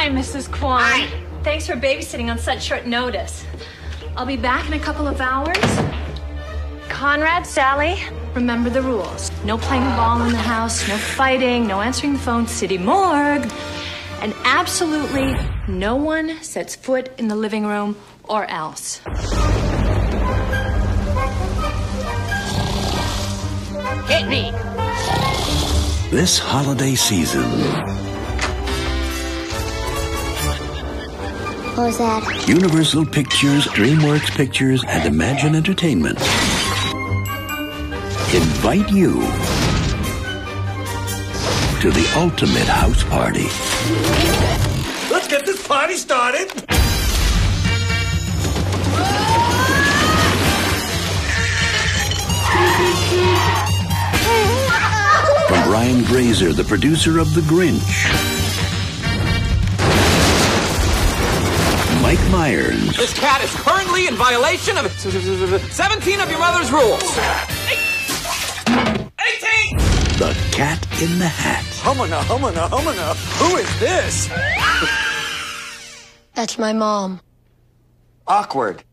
Hi, Mrs. Kwan. Hi. Thanks for babysitting on such short notice. I'll be back in a couple of hours. Conrad, Sally, remember the rules. No playing ball in the house, no fighting, no answering the phone, city morgue. And absolutely no one sets foot in the living room or else. Hit me! This holiday season. What was that? Universal Pictures, DreamWorks Pictures, and Imagine Entertainment invite you to the ultimate house party. Let's get this party started. From Brian Grazer, the producer of The Grinch, Mike Mirens. This cat is currently in violation of 17 of your mother's rules. The Cat in the Hat. Humana, humana, humana. Who is this? That's my mom. Awkward.